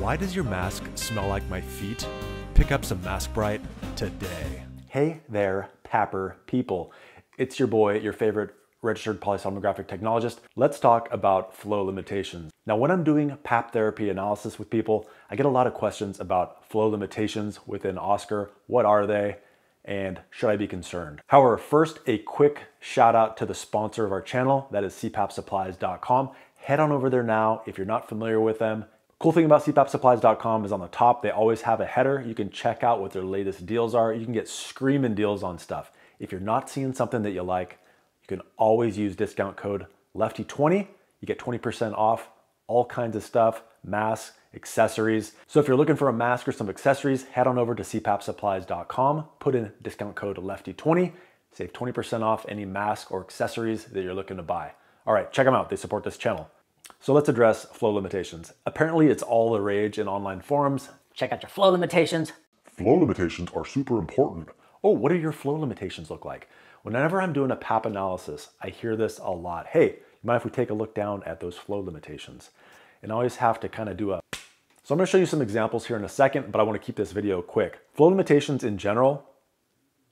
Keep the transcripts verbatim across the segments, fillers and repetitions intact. Why does your mask smell like my feet? Pick up some MaskBrite today. Hey there, Papper people. It's your boy, your favorite registered polysomnographic technologist. Let's talk about flow limitations. Now, when I'm doing P A P therapy analysis with people, I get a lot of questions about flow limitations within Oscar. What are they? And should I be concerned? However, first, a quick shout out to the sponsor of our channel, that is c p a p supplies dot com. Head on over there now if you're not familiar with them. Cool thing about c p a p supplies dot com is on the top, they always have a header. You can check out what their latest deals are. You can get screaming deals on stuff. If you're not seeing something that you like, you can always use discount code lefty twenty. You get twenty percent off all kinds of stuff, masks, accessories. So if you're looking for a mask or some accessories, head on over to c p a p supplies dot com, put in discount code lefty twenty, save twenty percent off any mask or accessories that you're looking to buy. All right, check them out, they support this channel. So let's address flow limitations. Apparently it's all the rage in online forums. Check out your flow limitations. Flow limitations are super important. Oh, what do your flow limitations look like? Whenever I'm doing a P A P analysis, I hear this a lot. Hey, you mind if we take a look down at those flow limitations? And I always have to kind of do a... So I'm gonna show you some examples here in a second, but I wanna keep this video quick. Flow limitations in general,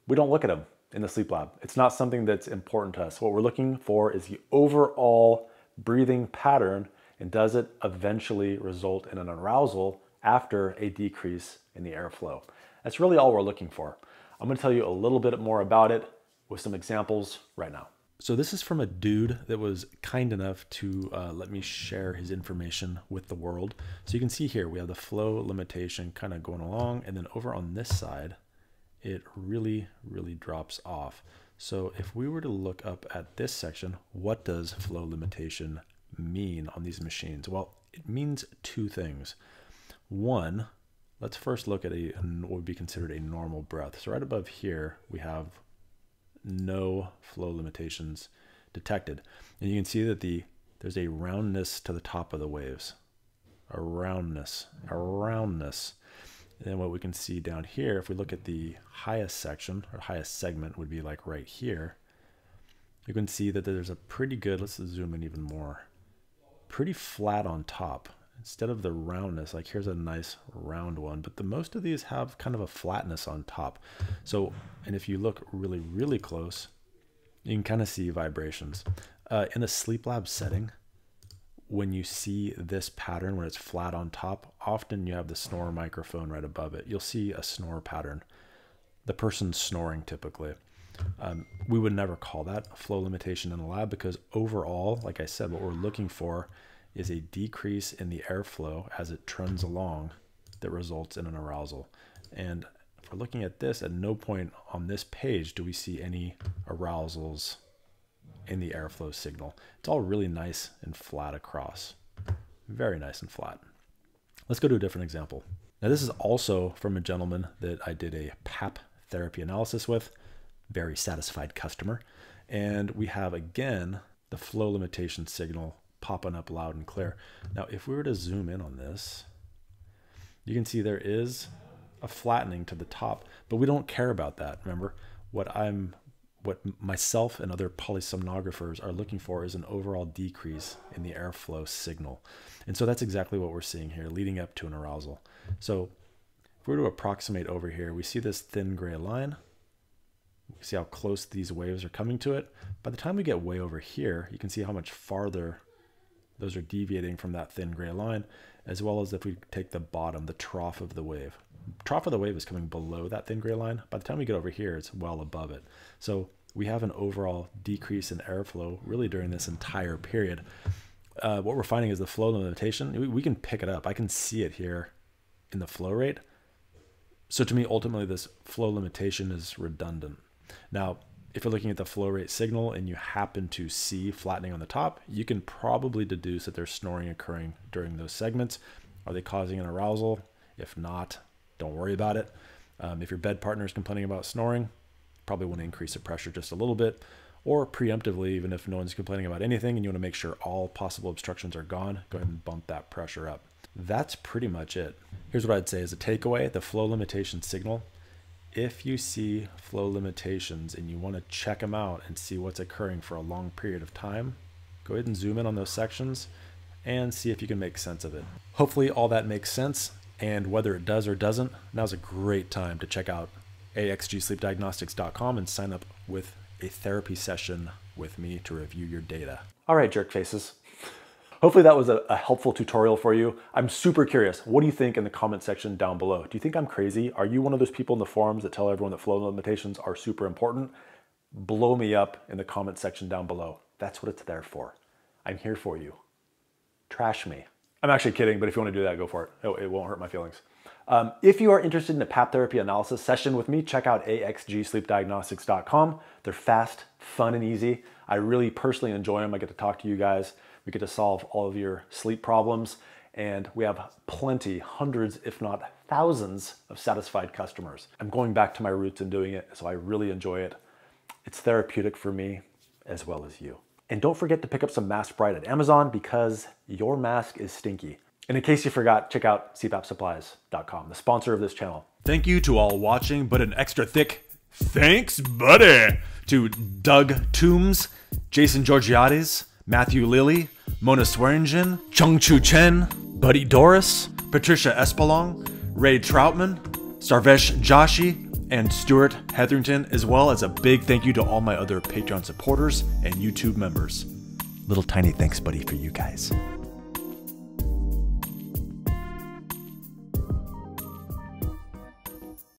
we don't look at them in the sleep lab. It's not something that's important to us. What we're looking for is the overall breathing pattern, and does it eventually result in an arousal after a decrease in the airflow? That's really all we're looking for. I'm gonna tell you a little bit more about it with some examples right now. So this is from a dude that was kind enough to uh, let me share his information with the world. So you can see here, we have the flow limitation kind of going along, and then over on this side, it really, really drops off. So if we were to look up at this section, what does flow limitation mean on these machines? Well, it means two things. One, let's first look at a, what would be considered a normal breath. So right above here, we have no flow limitations detected. And you can see that the there's a roundness to the top of the waves. A roundness, a roundness. And then what we can see down here, if we look at the highest section or highest segment would be like right here, you can see that there's a pretty good, let's zoom in even more, pretty flat on top. Instead of the roundness, like here's a nice round one, but the most of these have kind of a flatness on top. So, and if you look really, really close, you can kind of see vibrations. Uh, in a sleep lab setting, when you see this pattern, when it's flat on top, often you have the snore microphone right above it. You'll see a snore pattern. The person's snoring typically. Um, we would never call that a flow limitation in the lab because overall, like I said, what we're looking for is a decrease in the airflow as it trends along that results in an arousal. And if we're looking at this, at no point on this page do we see any arousals in the airflow signal. It's all really nice and flat across. Very nice and flat. Let's go to a different example. Now this is also from a gentleman that I did a P A P therapy analysis with, very satisfied customer. And we have again, the flow limitation signal popping up loud and clear. Now, if we were to zoom in on this, you can see there is a flattening to the top, but we don't care about that. Remember, what I'm, what myself and other polysomnographers are looking for is an overall decrease in the airflow signal. And so that's exactly what we're seeing here, leading up to an arousal. So if we were to approximate over here, we see this thin gray line. See how close these waves are coming to it. By the time we get way over here, you can see how much farther those are deviating from that thin gray line, as well as if we take the bottom, the trough of the wave. Trough of the wave is coming below that thin gray line. By the time we get over here, it's well above it. So we have an overall decrease in airflow really during this entire period. Uh, what we're finding is the flow limitation. We, we can pick it up. I can see it here in the flow rate. So to me, ultimately, this flow limitation is redundant. Now, if you're looking at the flow rate signal and you happen to see flattening on the top, you can probably deduce that there's snoring occurring during those segments. Are they causing an arousal? If not, don't worry about it. Um, if your bed partner is complaining about snoring, probably want to increase the pressure just a little bit, or preemptively, even if no one's complaining about anything and you want to make sure all possible obstructions are gone, go ahead and bump that pressure up. That's pretty much it. Here's what I'd say as a takeaway, the flow limitation signal. If you see flow limitations and you want to check them out and see what's occurring for a long period of time, go ahead and zoom in on those sections and see if you can make sense of it. Hopefully all that makes sense, and whether it does or doesn't, now's a great time to check out A X G sleep diagnostics dot com and sign up with a therapy session with me to review your data. All right, jerk faces. Hopefully that was a, a helpful tutorial for you. I'm super curious. What do you think in the comment section down below? Do you think I'm crazy? Are you one of those people in the forums that tell everyone that flow limitations are super important? Blow me up in the comment section down below. That's what it's there for. I'm here for you. Trash me. I'm actually kidding, but if you want to do that, go for it. It, it won't hurt my feelings. Um, if you are interested in a P A P therapy analysis session with me, check out A X G sleep diagnostics dot com. They're fast, fun, and easy. I really personally enjoy them. I get to talk to you guys. We get to solve all of your sleep problems. And we have plenty, hundreds, if not thousands, of satisfied customers. I'm going back to my roots and doing it, so I really enjoy it. It's therapeutic for me as well as you. And don't forget to pick up some MaskBrite at Amazon, because your mask is stinky. And in case you forgot, check out C P A P supplies dot com, the sponsor of this channel. Thank you to all watching, but an extra thick thanks, buddy, to Doug Toombs, Jason Giorgiades, Matthew Lilly, Mona Swearingen, Chung Chu Chen, Buddy Doris, Patricia Espalong, Ray Troutman, Sarvesh Joshi, and Stuart Hetherington, as well as a big thank you to all my other Patreon supporters and YouTube members. Little tiny thanks, buddy, for you guys.